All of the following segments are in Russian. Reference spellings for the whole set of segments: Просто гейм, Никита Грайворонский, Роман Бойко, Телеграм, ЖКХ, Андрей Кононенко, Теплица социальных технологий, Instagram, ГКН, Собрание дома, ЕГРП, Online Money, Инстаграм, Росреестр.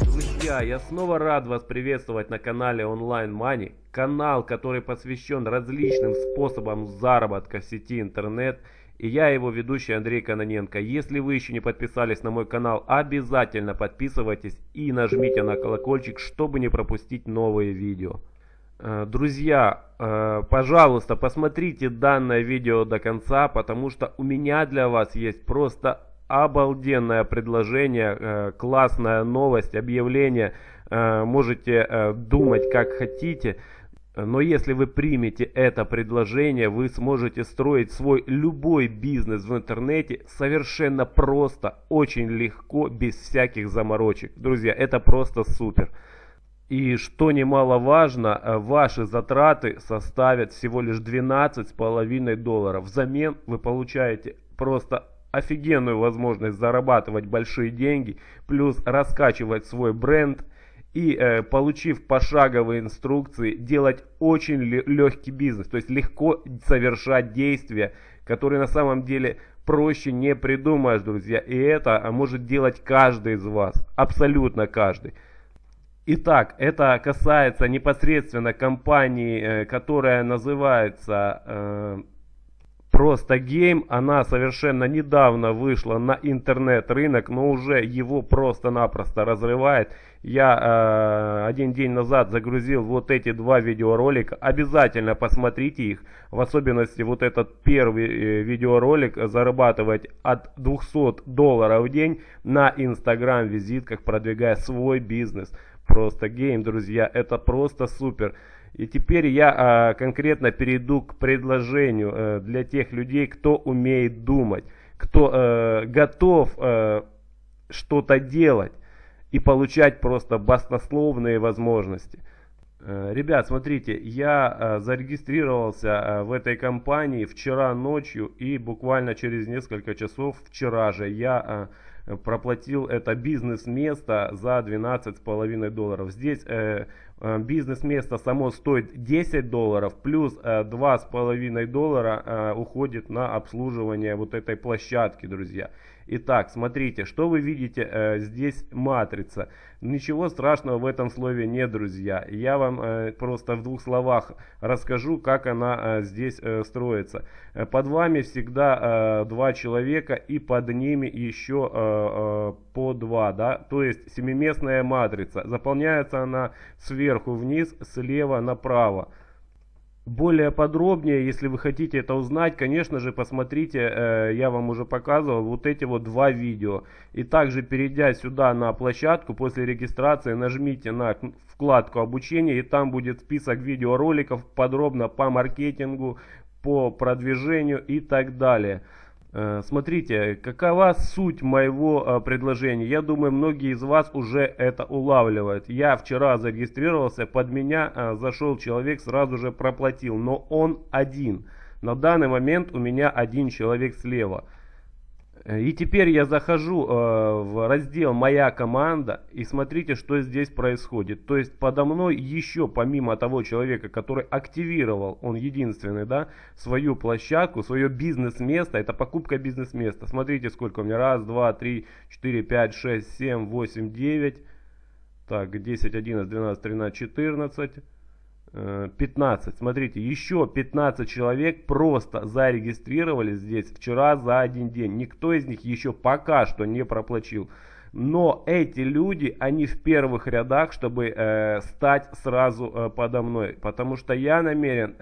Друзья, я снова рад вас приветствовать на канале Online Money, канал, который посвящен различным способам заработка в сети интернет. И я его ведущий Андрей Кононенко. Если вы еще не подписались на мой канал, обязательно подписывайтесь и нажмите на колокольчик, чтобы не пропустить новые видео. Друзья, пожалуйста, посмотрите данное видео до конца, потому что у меня для вас есть просто обалденное предложение, классная новость, объявление. Можете думать как хотите. Но если вы примете это предложение, вы сможете строить свой любой бизнес в интернете совершенно просто, очень легко, без всяких заморочек. Друзья, это просто супер. И что немаловажно, ваши затраты составят всего лишь $12,5. Взамен вы получаете просто офигенную возможность зарабатывать большие деньги, плюс раскачивать свой бренд. И получив пошаговые инструкции, делать очень легкий бизнес. То есть легко совершать действия, которые на самом деле проще не придумаешь, друзья. И это может делать каждый из вас. Абсолютно каждый. Итак, это касается непосредственно компании, которая называется Просто гейм. Она совершенно недавно вышла на интернет-рынок, но уже его просто-напросто разрывает. Я один день назад загрузил вот эти два видеоролика. Обязательно посмотрите их. В особенности вот этот первый видеоролик «Зарабатывать от $200 в день на Instagram-визитках, продвигая свой бизнес». Просто гейм, друзья. Это просто супер. И теперь я конкретно перейду к предложению для тех людей, кто умеет думать, кто готов что-то делать и получать просто баснословные возможности. Ребят, смотрите, я зарегистрировался в этой компании вчера ночью, и буквально через несколько часов вчера же я проплатил это бизнес-место за $12,5. Здесь бизнес-место само стоит $10, плюс $2,5 уходит на обслуживание вот этой площадки, друзья. Итак, смотрите, что вы видите, здесь матрица. Ничего страшного в этом слове нет, друзья. Я вам просто в двух словах расскажу, как она здесь строится. Под вами всегда два человека, и под ними еще по два, да? То есть семиместная матрица. Заполняется она сверху вниз, слева направо. Более подробнее, если вы хотите это узнать, конечно же, посмотрите, я вам уже показывал вот эти вот два видео. И также, перейдя сюда на площадку, после регистрации нажмите на вкладку «Обучение», и там будет список видеороликов подробно по маркетингу, по продвижению и так далее. Смотрите, какова суть моего предложения. Я думаю, многие из вас уже это улавливают. Я вчера зарегистрировался, под меня зашел человек, сразу же проплатил, но он один. На данный момент у меня один человек слева. И теперь я захожу в раздел «Моя команда», и смотрите, что здесь происходит. То есть подо мной еще, помимо того человека, который активировал, он единственный, да, свою площадку, свое бизнес-место, это покупка бизнес-места. Смотрите, сколько у меня. 1, 2, 3, 4, 5, 6, 7, 8, 9, так, 10, 11, 12, 13, 14, 15. Смотрите, еще 15 человек просто зарегистрировались здесь вчера за один день. Никто из них еще пока что не проплатил. Но эти люди, они в первых рядах, чтобы стать сразу подо мной. Потому что я намерен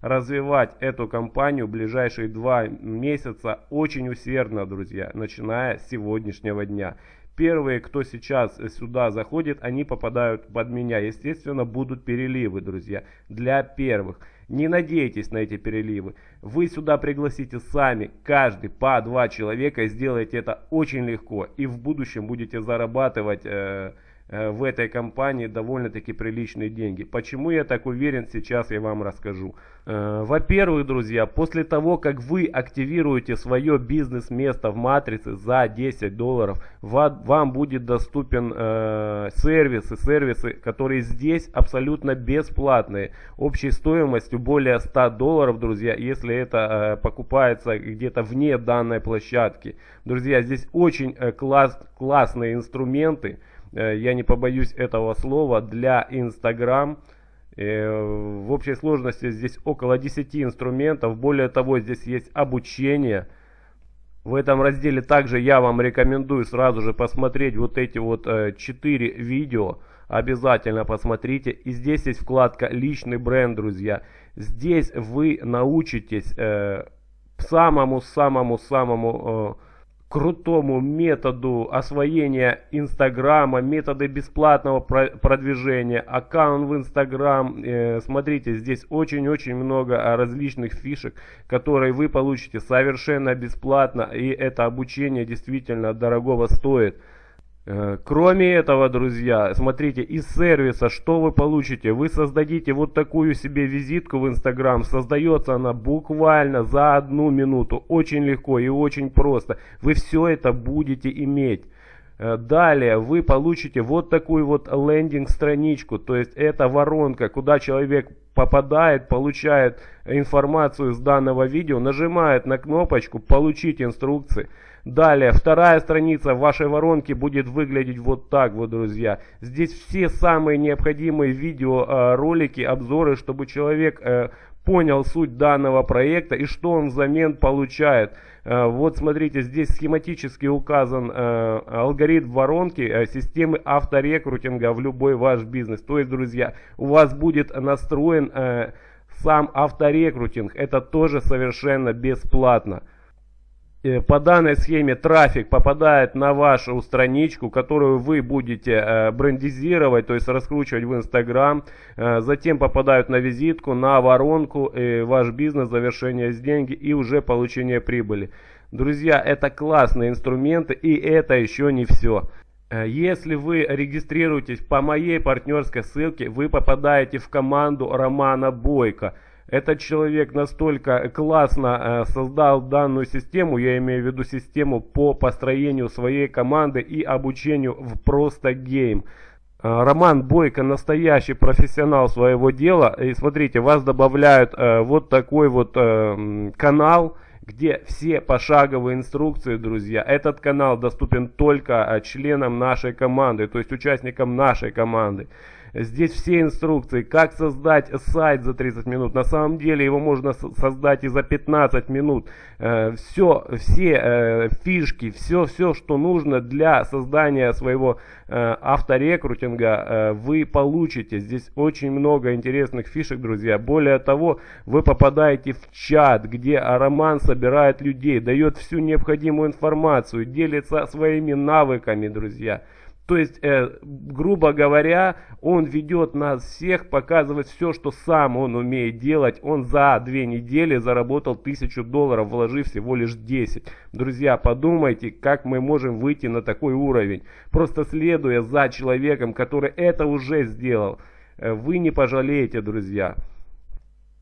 развивать эту компанию в ближайшие 2 месяца очень усердно, друзья, начиная с сегодняшнего дня. Первые, кто сейчас сюда заходит, они попадают под меня. Естественно, будут переливы, друзья, для первых. Не надейтесь на эти переливы. Вы сюда пригласите сами, каждый по 2 человека, и сделаете это очень легко. И в будущем будете зарабатывать в этой компании довольно-таки приличные деньги. Почему я так уверен, сейчас я вам расскажу. Во-первых, друзья, после того, как вы активируете свое бизнес-место в матрице за $10, вам будет доступен сервисы, которые здесь абсолютно бесплатные, общей стоимостью более $100, друзья, если это покупается где-то вне данной площадки. Друзья, здесь очень классные инструменты, я не побоюсь этого слова, для Instagram. В общей сложности здесь около 10 инструментов. Более того, здесь есть обучение. В этом разделе также я вам рекомендую сразу же посмотреть вот эти вот 4 видео. Обязательно посмотрите. И здесь есть вкладка «Личный бренд», друзья. Здесь вы научитесь самому-самому-самому крутому методу освоения Инстаграма, методы бесплатного продвижения, аккаунт в Инстаграм. Смотрите, здесь очень-очень много различных фишек, которые вы получите совершенно бесплатно, и это обучение действительно дорогого стоит. Кроме этого, друзья, смотрите, из сервиса что вы получите? Вы создадите вот такую себе визитку в Instagram. Создается она буквально за 1 минуту. Очень легко и очень просто. Вы все это будете иметь. Далее вы получите вот такую вот лендинг-страничку. То есть это воронка, куда человек попадает, получает информацию с данного видео, нажимает на кнопочку «Получить инструкции». Далее, вторая страница вашей воронки будет выглядеть вот так вот, друзья. Здесь все самые необходимые видео, ролики, обзоры, чтобы человек понял суть данного проекта и что он взамен получает. Вот смотрите, здесь схематически указан алгоритм воронки системы авторекрутинга в любой ваш бизнес. То есть, друзья, у вас будет настроен сам авторекрутинг. Это тоже совершенно бесплатно. По данной схеме трафик попадает на вашу страничку, которую вы будете брендизировать, то есть раскручивать в Instagram. Затем попадают на визитку, на воронку, ваш бизнес, завершение с деньги и уже получение прибыли. Друзья, это классные инструменты, и это еще не все. Если вы регистрируетесь по моей партнерской ссылке, вы попадаете в команду Романа Бойко. Этот человек настолько классно создал данную систему, я имею в виду систему по построению своей команды и обучению в «Просто гейм». Роман Бойко настоящий профессионал своего дела. И смотрите, вас добавляют вот такой вот канал, где все пошаговые инструкции, друзья. Этот канал доступен только членам нашей команды, то есть участникам нашей команды. Здесь все инструкции, как создать сайт за 30 минут. На самом деле его можно создать и за 15 минут. Все фишки, все, что нужно для создания своего авторекрутинга, вы получите. Здесь очень много интересных фишек, друзья. Более того, вы попадаете в чат, где Роман собирает людей, дает всю необходимую информацию, делится своими навыками, друзья. То есть, грубо говоря, он ведет нас всех, показывает все, что сам он умеет делать. Он за 2 недели заработал $1000, вложив всего лишь 10. Друзья, подумайте, как мы можем выйти на такой уровень, просто следуя за человеком, который это уже сделал. Вы не пожалеете, друзья.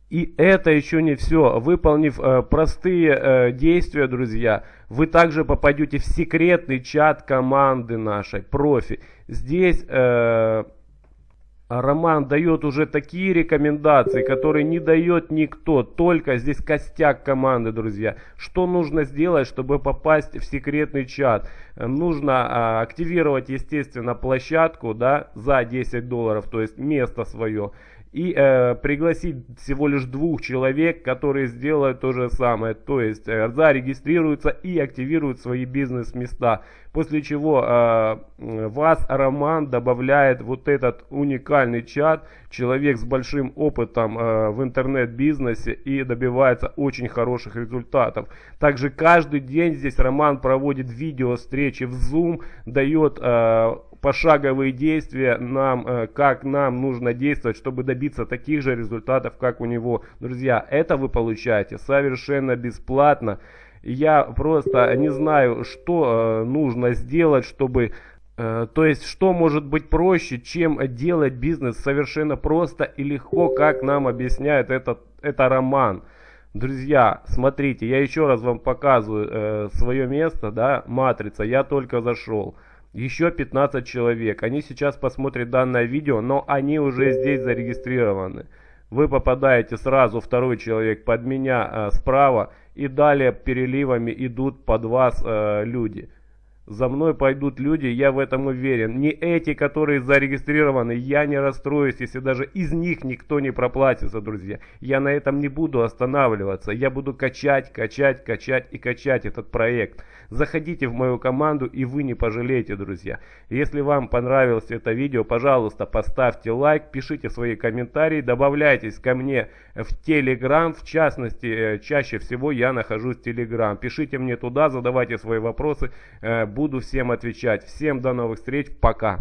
И это еще не все. Выполнив простые действия, друзья, вы также попадете в секретный чат команды нашей, профи. Здесь Роман дает уже такие рекомендации, которые не дает никто. Только здесь костяк команды, друзья. Что нужно сделать, чтобы попасть в секретный чат? Нужно активировать, естественно, площадку, да, за $10, то есть место свое. И пригласить всего лишь 2 человек, которые сделают то же самое. То есть зарегистрируются и активируют свои бизнес-места. После чего вас Роман добавляет вот этот уникальный чат. Человек с большим опытом в интернет-бизнесе и добивается очень хороших результатов. Также каждый день здесь Роман проводит видео-встречи в Zoom, дает пошаговые действия нам, как нам нужно действовать, чтобы добиться таких же результатов, как у него. Друзья, это вы получаете совершенно бесплатно. Я просто не знаю, что нужно сделать, чтобы То есть, что может быть проще, чем делать бизнес совершенно просто и легко, как нам объясняет это Роман. Друзья, смотрите, я еще раз вам показываю свое место, да, матрица, я только зашел. Еще 15 человек, они сейчас посмотрят данное видео, но они уже здесь зарегистрированы. Вы попадаете сразу, второй человек под меня справа, и далее переливами идут под вас люди. За мной пойдут люди, я в этом уверен. Не эти, которые зарегистрированы, я не расстроюсь, если даже из них никто не проплатится, друзья. Я на этом не буду останавливаться. Я буду качать, качать, качать и качать этот проект. Заходите в мою команду, и вы не пожалеете, друзья. Если вам понравилось это видео, пожалуйста, поставьте лайк, пишите свои комментарии, добавляйтесь ко мне в Телеграм. В частности, чаще всего я нахожусь в Телеграм. Пишите мне туда, задавайте свои вопросы. Буду всем отвечать. Всем до новых встреч. Пока.